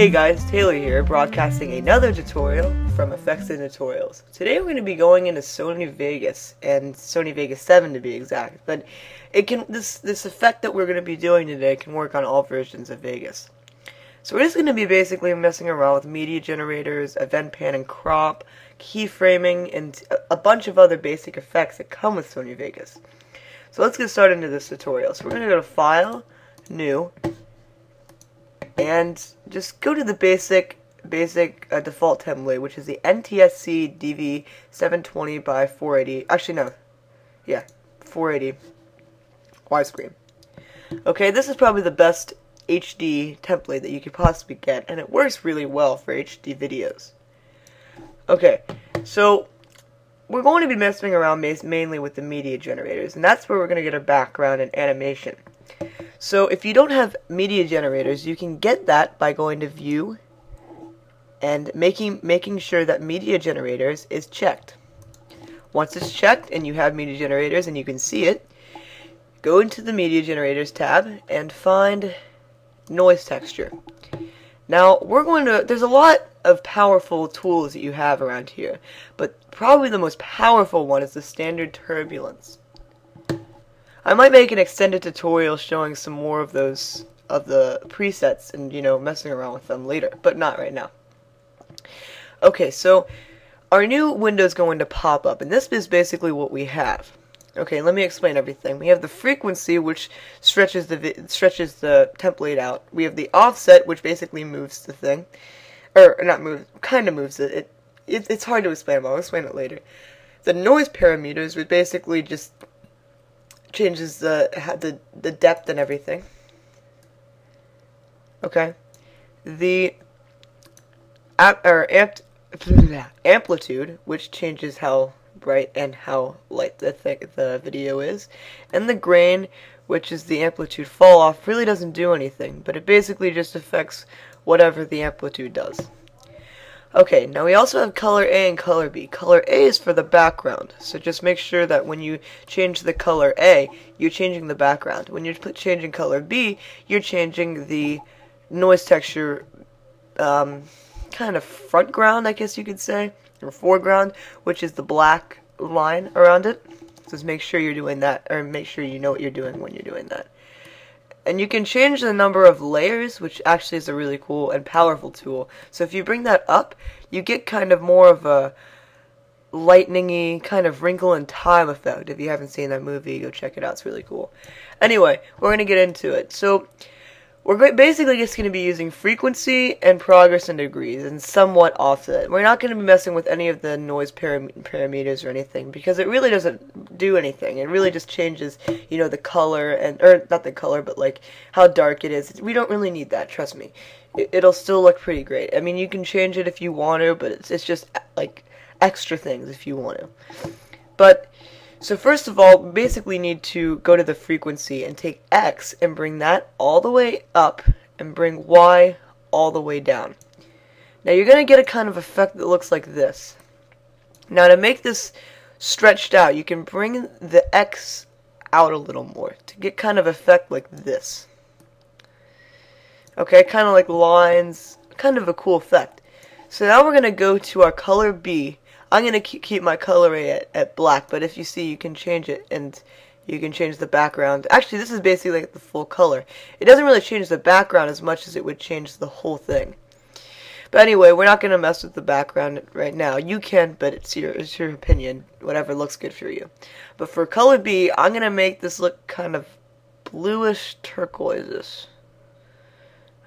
Hey guys, Taylor here, broadcasting another tutorial from Effects and Tutorials. Today we're going to be going into Sony Vegas, and Sony Vegas 7 to be exact, but it can this effect that we're going to be doing today can work on all versions of Vegas. So we're just going to be basically messing around with media generators, event pan and crop, keyframing, and a bunch of other basic effects that come with Sony Vegas. So let's get started into this tutorial. So we're going to go to File, New, and just go to the basic default template, which is the NTSC DV 720 by 480. Actually, no. Yeah, 480 widescreen. Okay, this is probably the best HD template that you could possibly get, and it works really well for HD videos. Okay, so we're going to be messing around mainly with the media generators, and that's where we're going to get our background and animation. So if you don't have media generators, you can get that by going to View and making sure that media generators is checked. Once it's checked and you have media generators and you can see it, go into the media generators tab and find noise texture. Now we're going to, there's a lot of powerful tools that you have around here, but probably the most powerful one is the standard turbulence. I might make an extended tutorial showing some more of those, of the presets, and, you know, messing around with them later, but not right now. Okay, so our new window is going to pop up, and this is basically what we have. Okay, let me explain everything. We have the frequency, which stretches the template out. We have the offset, which basically moves the thing, or not moves, kind of moves it. It's hard to explain, but I'll explain it later. The noise parameters, which basically just changes the depth and everything. Okay, the amplitude, which changes how bright and how light the video is, and the grain, which is the amplitude fall off, really doesn't do anything, but it basically just affects whatever the amplitude does. Okay, now we also have color A and color B. Color A is for the background, so just make sure that when you change the color A, you're changing the background. When you're changing color B, you're changing the noise texture, kind of front ground, I guess you could say, or foreground, which is the black line around it. So just make sure you're doing that, or make sure you know what you're doing when you're doing that. And you can change the number of layers, which actually is a really cool and powerful tool. So if you bring that up, you get kind of more of a lightning-y kind of wrinkle in time effect. If you haven't seen that movie, go check it out. It's really cool. Anyway, we're going to get into it. So we're basically just going to be using frequency and progress and degrees and somewhat offset. We're not going to be messing with any of the noise parameters or anything, because it really doesn't do anything. It really just changes, you know, the color and, or not the color, but like how dark it is. We don't really need that, trust me. It'll still look pretty great. I mean, you can change it if you want to, but it's just like extra things if you want to. But so first of all, we basically need to go to the frequency and take X and bring that all the way up and bring Y all the way down. Now you're going to get a kind of effect that looks like this. Now to make this stretched out, you can bring the X out a little more to get kind of effect like this. Okay, kind of like lines, kind of a cool effect. So now we're going to go to our color B. I'm going to keep my color A at black, but if you see, you can change it, and you can change the background. Actually, this is basically like the full color. It doesn't really change the background as much as it would change the whole thing. But anyway, we're not going to mess with the background right now. You can, but it's your opinion, whatever looks good for you. But for color B, I'm going to make this look kind of bluish turquoise-ish.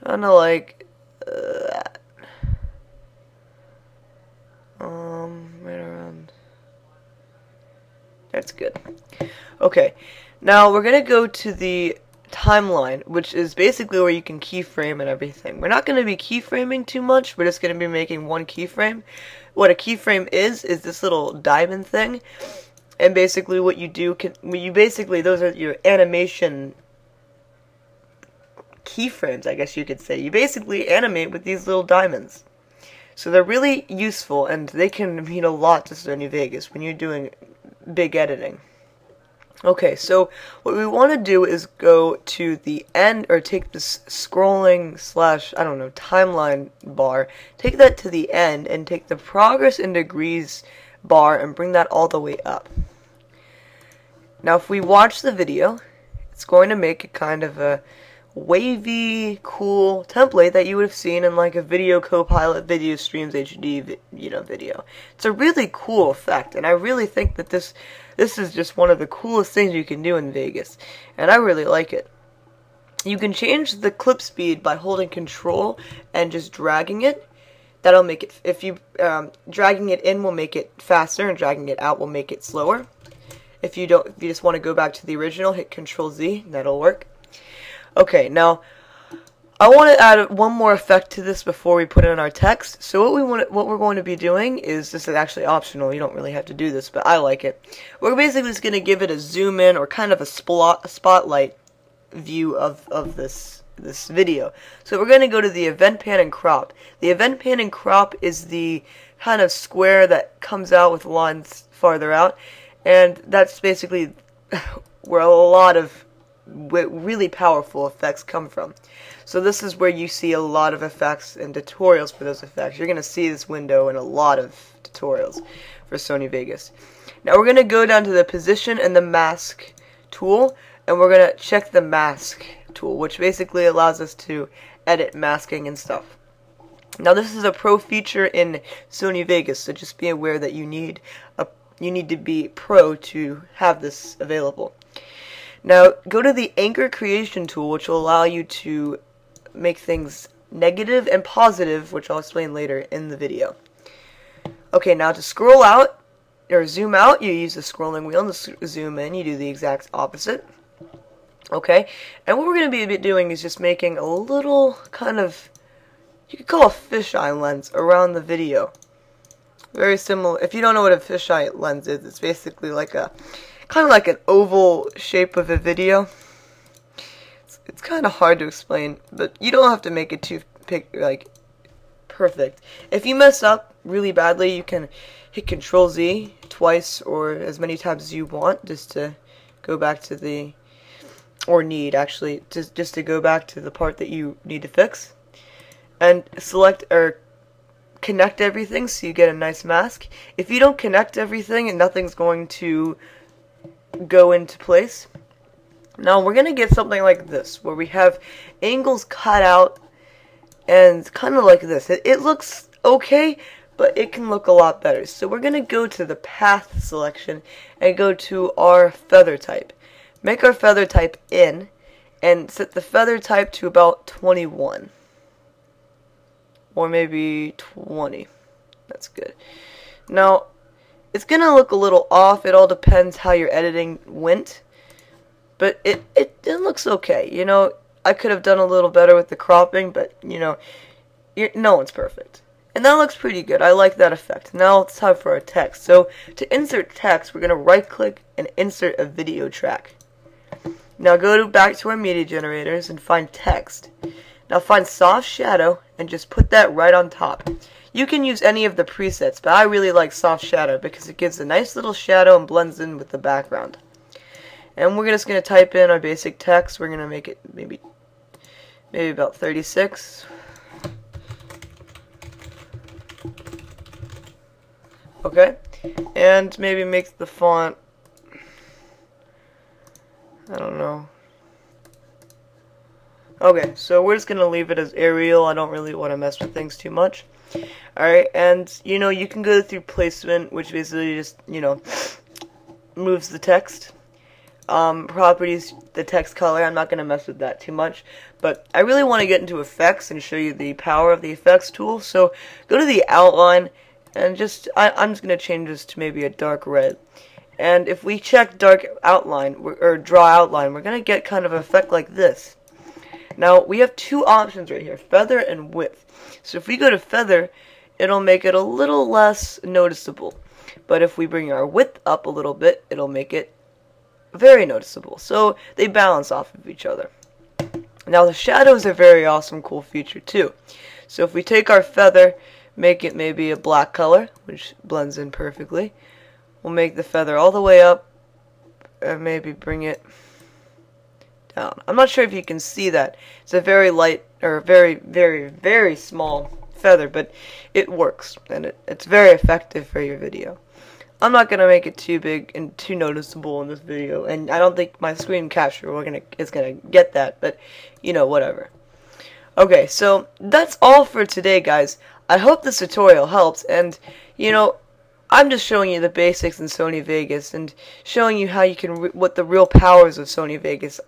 Kind of like that. Right around. That's good. Okay, now we're gonna go to the timeline, which is basically where you can keyframe and everything. We're not gonna be keyframing too much. We're just gonna be making one keyframe. What a keyframe is this little diamond thing, and basically what you do those are your animation keyframes, I guess you could say. You basically animate with these little diamonds. So they're really useful, and they can mean a lot to Sony Vegas when you're doing big editing. Okay, so what we want to do is go to the end, or take this scrolling slash, I don't know, timeline bar, take that to the end, and take the progress in degrees bar and bring that all the way up. Now if we watch the video, it's going to make a kind of a wavy, cool template that you would have seen in like a Video Copilot, Video Streams HD, you know, video. It's a really cool effect, and I really think that this is just one of the coolest things you can do in Vegas, and I really like it. You can change the clip speed by holding Control and just dragging it. That'll make it, if you dragging it in will make it faster, and dragging it out will make it slower. If you just want to go back to the original, hit Control Z, and that'll work. Okay, now I want to add one more effect to this before we put in our text. So what we're going to be doing is, this is actually optional. You don't really have to do this, but I like it. We're basically just going to give it a zoom in, or kind of a spotlight view of this video. So we're going to go to the event pan and crop. The event pan and crop is the kind of square that comes out with lines farther out. And that's basically where a lot of really powerful effects come from. So this is where you see a lot of effects and tutorials for those effects. You're going to see this window in a lot of tutorials for Sony Vegas. Now we're going to go down to the position and the mask tool, and we're going to check the mask tool, which basically allows us to edit masking and stuff. Now this is a pro feature in Sony Vegas, so just be aware that you need a you need to be pro to have this available. Now go to the anchor creation tool, which will allow you to make things negative and positive, which I'll explain later in the video. Okay, now to scroll out or zoom out, you use the scrolling wheel, and to zoom in, you do the exact opposite. Okay, and what we're going to be doing is just making a little kind of, you could call a fisheye lens around the video. Very similar, if you don't know what a fisheye lens is, it's basically like a, kind of like an oval shape of a video. It's kind of hard to explain, but you don't have to make it too, like, perfect. If you mess up really badly, you can hit Control Z twice, or as many times as you want, just to go back to the, or need actually, just to go back to the part that you need to fix. And select, or connect everything so you get a nice mask. If you don't connect everything, and nothing's going to go into place. Now we're going to get something like this, where we have angles cut out and kind of like this. It looks okay, but it can look a lot better. So we're going to go to the path selection and go to our feather type. Make our feather type in, and set the feather type to about 21. Or maybe 20. That's good. Now, it's gonna look a little off. It all depends how your editing went, but it looks okay. You know, I could have done a little better with the cropping, but you know, no one's perfect. And that looks pretty good. I like that effect. Now it's time for our text. So to insert text, we're gonna right-click and insert a video track. Now go back to our media generators and find text. Now find soft shadow and just put that right on top. You can use any of the presets, but I really like soft shadow because it gives a nice little shadow and blends in with the background. And we're just going to type in our basic text. We're going to make it maybe about 36. Okay, and maybe make the font, I don't know. Okay, so we're just going to leave it as Arial. I don't really want to mess with things too much. Alright, and, you know, you can go through placement, which basically just, you know, moves the text. Properties, the text color, I'm not going to mess with that too much. But I really want to get into effects and show you the power of the effects tool. So go to the outline, and just, I'm just going to change this to maybe a dark red. And if we check dark outline, or draw outline, we're going to get kind of an effect like this. Now, we have two options right here, feather and width. So if we go to feather, it'll make it a little less noticeable. But if we bring our width up a little bit, it'll make it very noticeable. So they balance off of each other. Now, the shadow is a very awesome, cool feature, too. So if we take our feather, make it maybe a black color, which blends in perfectly. We'll make the feather all the way up, maybe bring it down. I'm not sure if you can see that. It's a very light, or very, very, very small feather, but it works, and it's very effective for your video. I'm not gonna make it too big and too noticeable in this video, and I don't think my screen capture is gonna get that, but you know, whatever. Okay, so that's all for today, guys. I hope this tutorial helps, and you know, I'm just showing you the basics in Sony Vegas and showing you how you can what the real powers of Sony Vegas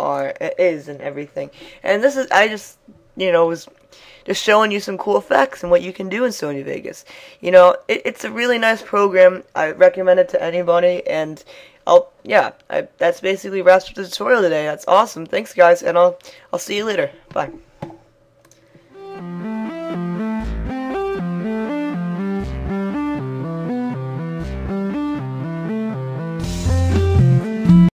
is and everything. And this is, I just, you know, was just showing you some cool effects and what you can do in Sony Vegas. You know, it's a really nice program. I recommend it to anybody, and yeah, that's basically wraps up the tutorial today. That's awesome. Thanks, guys, and I'll see you later. Bye.